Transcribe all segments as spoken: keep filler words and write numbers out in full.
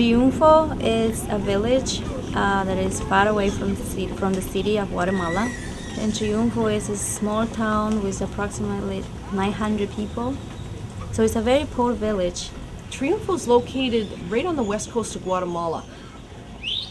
Triunfo is a village uh, that is far away from the, city, from the city of Guatemala. And Triunfo is a small town with approximately nine hundred people. So it's a very poor village. Triunfo is located right on the west coast of Guatemala.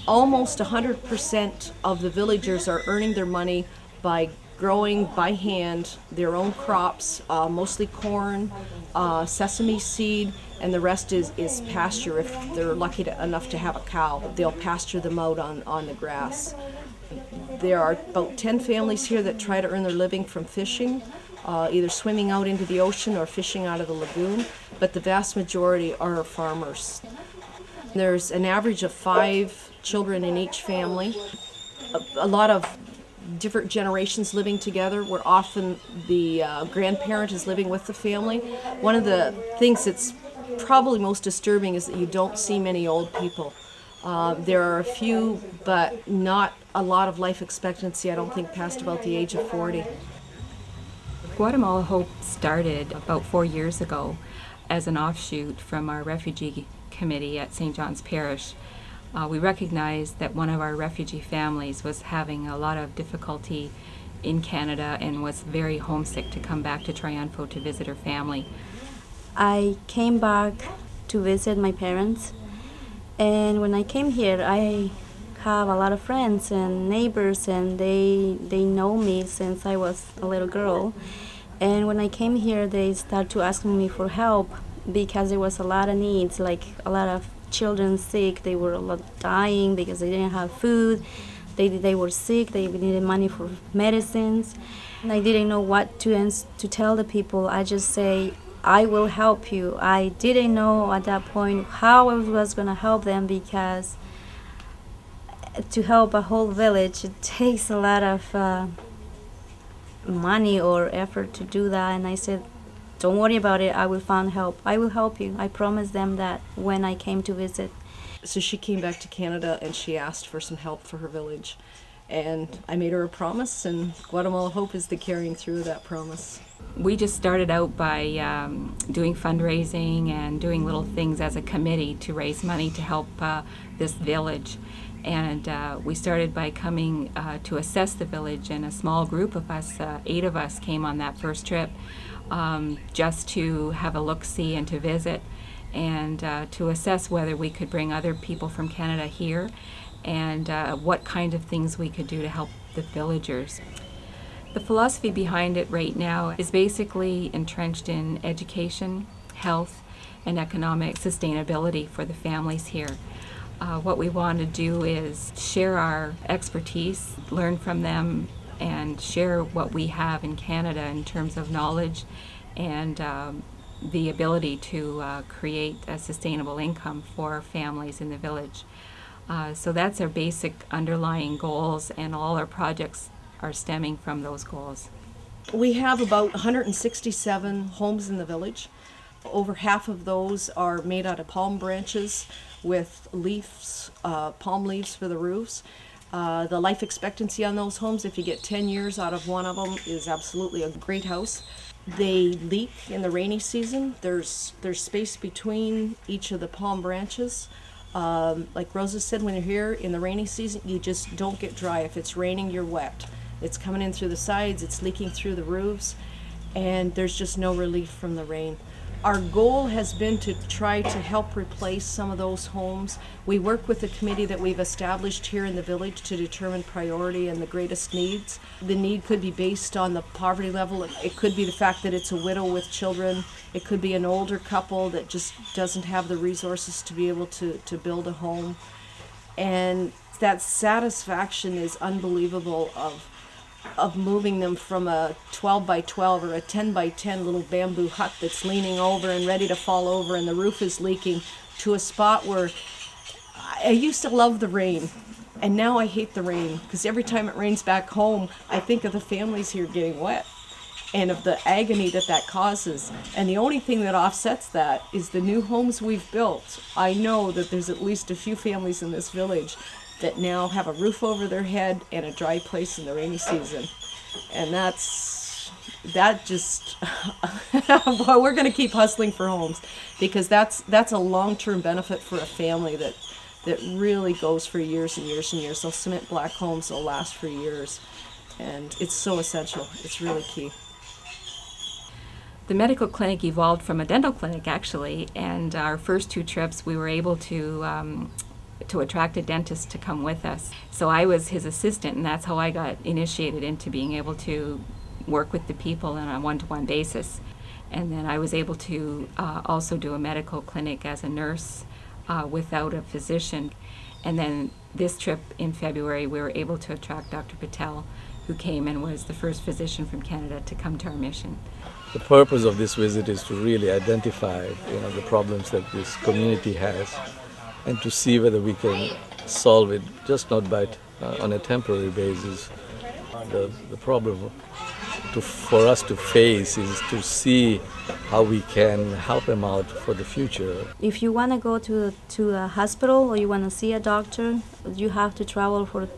Almost one hundred percent of the villagers are earning their money by growing by hand their own crops, uh, mostly corn, uh, sesame seed, and the rest is, is pasture. If they're lucky to, enough to have a cow, they'll pasture them out on, on the grass. There are about ten families here that try to earn their living from fishing, uh, either swimming out into the ocean or fishing out of the lagoon, but the vast majority are farmers. There's an average of five children in each family. A, a lot of different generations living together, where often the uh, grandparent is living with the family. One of the things that's probably most disturbing is that you don't see many old people. Uh, there are a few, but not a lot of life expectancy, I don't think, past about the age of forty. Guatemala Hope started about four years ago as an offshoot from our refugee committee at Saint John's Parish. Uh, we recognized that one of our refugee families was having a lot of difficulty in Canada and was very homesick to come back to Triunfo to visit her family. I came back to visit my parents, and when I came here I have a lot of friends and neighbors, and they, they know me since I was a little girl. And when I came here they started to ask me for help because there was a lot of needs, like a lot of children sick. They were a lot dying because they didn't have food. They they were sick. They needed money for medicines. And I didn't know what to ans to tell the people. I just say, I will help you. I didn't know at that point how I was going to help them, because to help a whole village it takes a lot of uh, money or effort to do that. And I said, don't worry about it, I will find help. I will help you. I promised them that when I came to visit. So she came back to Canada and she asked for some help for her village. And I made her a promise, and Guatemala Hope is the carrying through of that promise. We just started out by um, doing fundraising and doing little things as a committee to raise money to help uh, this village. And uh, we started by coming uh, to assess the village, and a small group of us, uh, eight of us, came on that first trip um, just to have a look-see and to visit, and uh, to assess whether we could bring other people from Canada here, and uh, what kind of things we could do to help the villagers. The philosophy behind it right now is basically entrenched in education, health, and economic sustainability for the families here. Uh, what we want to do is share our expertise, learn from them, and share what we have in Canada in terms of knowledge and um, the ability to uh, create a sustainable income for families in the village. Uh, so that's our basic underlying goals, and all our projects are stemming from those goals. We have about one hundred sixty-seven homes in the village. Over half of those are made out of palm branches with leaves, uh, palm leaves for the roofs. Uh, the life expectancy on those homes, if you get ten years out of one of them, is absolutely a great house. They leak in the rainy season. There's, there's space between each of the palm branches. Um, like Rosa said, when you're here in the rainy season, you just don't get dry. If it's raining, you're wet. It's coming in through the sides, it's leaking through the roofs, and there's just no relief from the rain. Our goal has been to try to help replace some of those homes. We work with the committee that we've established here in the village to determine priority and the greatest needs. The need could be based on the poverty level. It could be the fact that it's a widow with children. It could be an older couple that just doesn't have the resources to be able to, to build a home. And that satisfaction is unbelievable of of moving them from a twelve by twelve or a ten by ten little bamboo hut that's leaning over and ready to fall over and the roof is leaking, to a spot where I used to love the rain, and now I hate the rain, because every time it rains back home I think of the families here getting wet and of the agony that that causes. And the only thing that offsets that is the new homes we've built. I know that there's at least a few families in this village that now have a roof over their head and a dry place in the rainy season. And that's that just, boy, we're going to keep hustling for homes, because that's that's a long-term benefit for a family that that really goes for years and years and years. They'll cement black homes, they'll last for years, and it's so essential. It's really key. The medical clinic evolved from a dental clinic, actually, and our first two trips we were able to um, to attract a dentist to come with us. So I was his assistant, and that's how I got initiated into being able to work with the people on a one-to-one basis. And then I was able to uh, also do a medical clinic as a nurse uh, without a physician. And then this trip in February, we were able to attract Doctor Patel, who came and was the first physician from Canada to come to our mission. The purpose of this visit is to really identify, you know, the problems that this community has, and to see whether we can solve it, just not by t uh, on a temporary basis. The, the problem to, for us to face is to see how we can help them out for the future. If you want to go to, to a hospital or you want to see a doctor, you have to travel for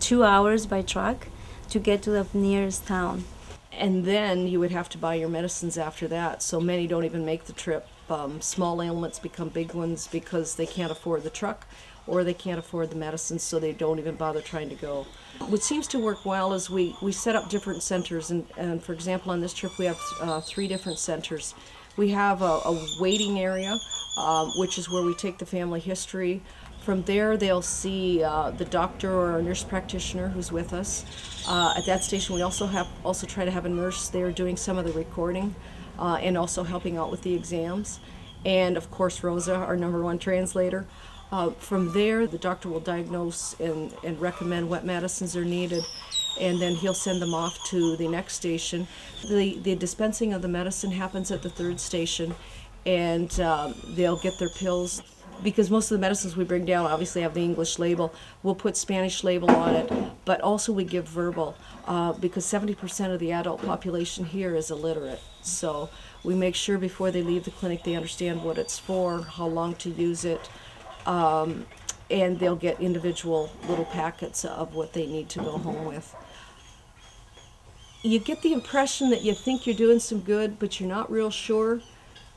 two hours by truck to get to the nearest town. And then you would have to buy your medicines after that, so many don't even make the trip. Um, small ailments become big ones because they can't afford the truck or they can't afford the medicine, so they don't even bother trying to go. What seems to work well is we, we set up different centers, and, and for example on this trip we have uh, three different centers. We have a, a waiting area, um, which is where we take the family history. From there they'll see uh, the doctor or a nurse practitioner who's with us. Uh, at that station we also have also try to have a nurse there doing some of the recording. Uh, and also helping out with the exams, and of course Rosa, our number one translator. Uh, from there the doctor will diagnose and, and recommend what medicines are needed, and then he'll send them off to the next station. The, the dispensing of the medicine happens at the third station, and uh, they'll get their pills. Because most of the medicines we bring down obviously have the English label, we'll put Spanish label on it, but also we give verbal, uh, because seventy percent of the adult population here is illiterate. So we make sure before they leave the clinic they understand what it's for, how long to use it, um, and they'll get individual little packets of what they need to go home with. You get the impression that you think you're doing some good, but you're not real sure.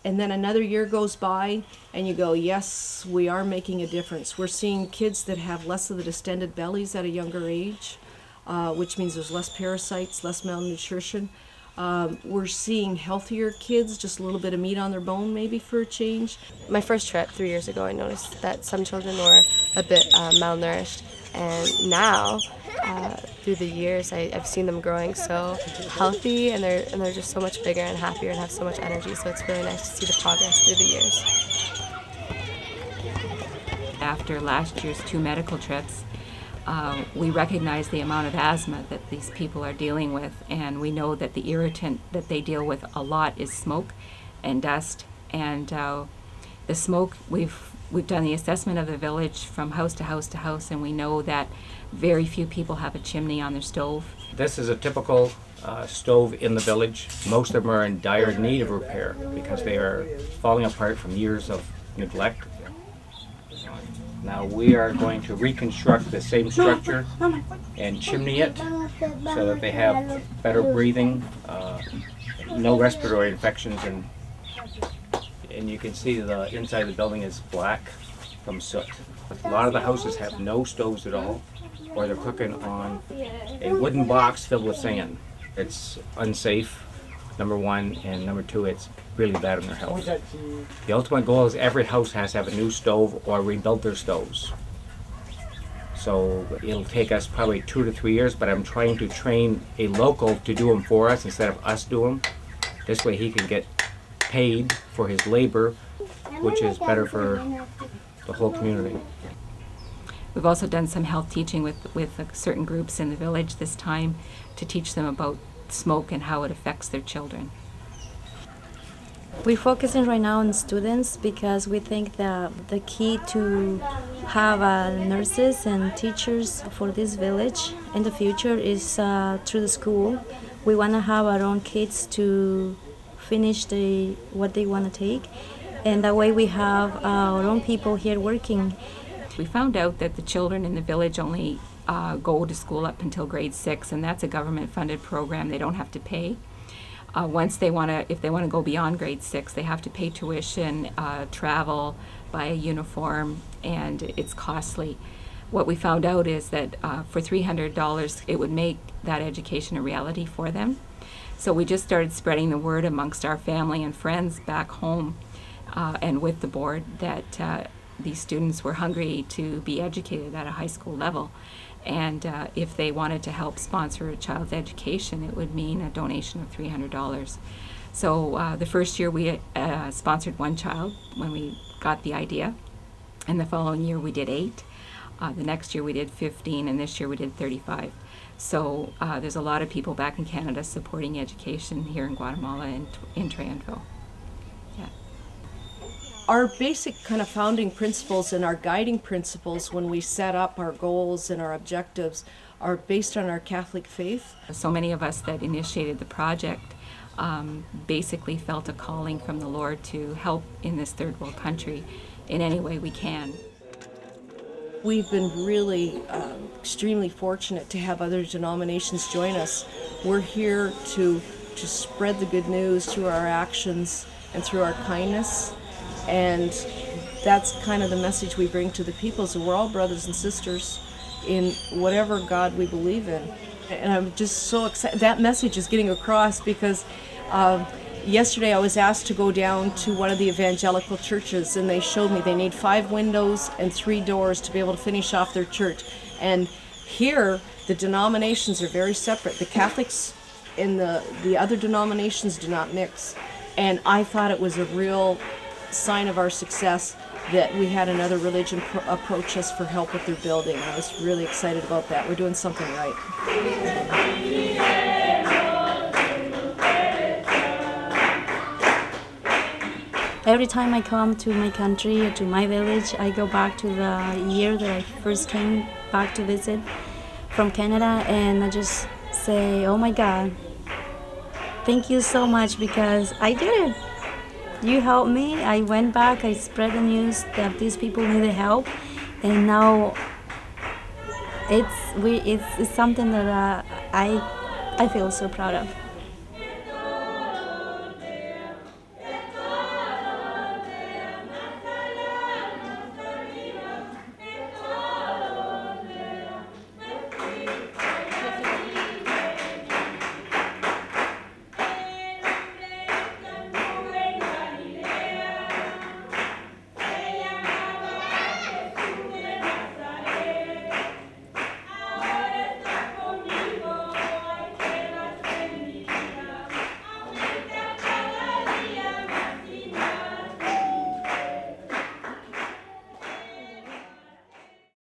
And then another year goes by and you go, yes, we are making a difference. We're seeing kids that have less of the distended bellies at a younger age, uh, which means there's less parasites, less malnutrition. Um, we're seeing healthier kids, just a little bit of meat on their bone maybe for a change. My first trip three years ago, I noticed that some children were a bit uh, malnourished, and now uh, through the years I, I've seen them growing so healthy, and they're, and they're just so much bigger and happier and have so much energy, so it's really nice to see the progress through the years. After last year's two medical trips, Uh, we recognize the amount of asthma that these people are dealing with, and we know that the irritant that they deal with a lot is smoke and dust. And uh, the smoke, we've we've done the assessment of the village from house to house to house, and we know that very few people have a chimney on their stove. This is a typical uh, stove in the village. Most of them are in dire need of repair because they are falling apart from years of neglect. Now we are going to reconstruct the same structure and chimney it so that they have better breathing, uh, no respiratory infections, and and you can see the inside of the building is black from soot. A lot of the houses have no stoves at all, or they're cooking on a wooden box filled with sand. It's unsafe, number one, and number two, it's really bad on their health. The ultimate goal is every house has to have a new stove or rebuild their stoves. So it'll take us probably two to three years, but I'm trying to train a local to do them for us instead of us do them. This way he can get paid for his labor, which is better for the whole community. We've also done some health teaching with, with certain groups in the village this time to teach them about smoke and how it affects their children. We're focusing right now on students because we think that the key to have uh, nurses and teachers for this village in the future is uh, through the school. We want to have our own kids to finish the, what they want to take, and that way we have our own people here working. We found out that the children in the village only Uh, go to school up until grade six, and that's a government funded program. They don't have to pay. Uh, once they want to, if they want to go beyond grade six, they have to pay tuition, uh, travel, buy a uniform, and it's costly. What we found out is that uh, for three hundred dollars, it would make that education a reality for them. So we just started spreading the word amongst our family and friends back home uh, and with the board that uh, these students were hungry to be educated at a high school level. And uh, if they wanted to help sponsor a child's education, it would mean a donation of three hundred dollars. So uh, the first year we uh, sponsored one child when we got the idea, and the following year we did eight. Uh, the next year we did fifteen, and this year we did thirty-five. So uh, there's a lot of people back in Canada supporting education here in Guatemala and in Triunfo. Yeah. Our basic kind of founding principles and our guiding principles when we set up our goals and our objectives are based on our Catholic faith. So many of us that initiated the project um, basically felt a calling from the Lord to help in this third world country in any way we can. We've been really uh, extremely fortunate to have other denominations join us. We're here to, to spread the good news through our actions and through our kindness. And that's kind of the message we bring to the people. So we're all brothers and sisters in whatever God we believe in. And I'm just so excited. That message is getting across because um, yesterday I was asked to go down to one of the evangelical churches, and they showed me they need five windows and three doors to be able to finish off their church. And here the denominations are very separate. The Catholics and the, the other denominations do not mix. And I thought it was a real sign of our success that we had another religion pro approach us for help with their building. I was really excited about that. We're doing something right. Every time I come to my country or to my village, I go back to the year that I first came back to visit from Canada, and I just say, oh my God, thank you so much, because I did it. You helped me. I went back, I spread the news that these people needed help, and now it's, we, it's, it's something that uh, I, I feel so proud of.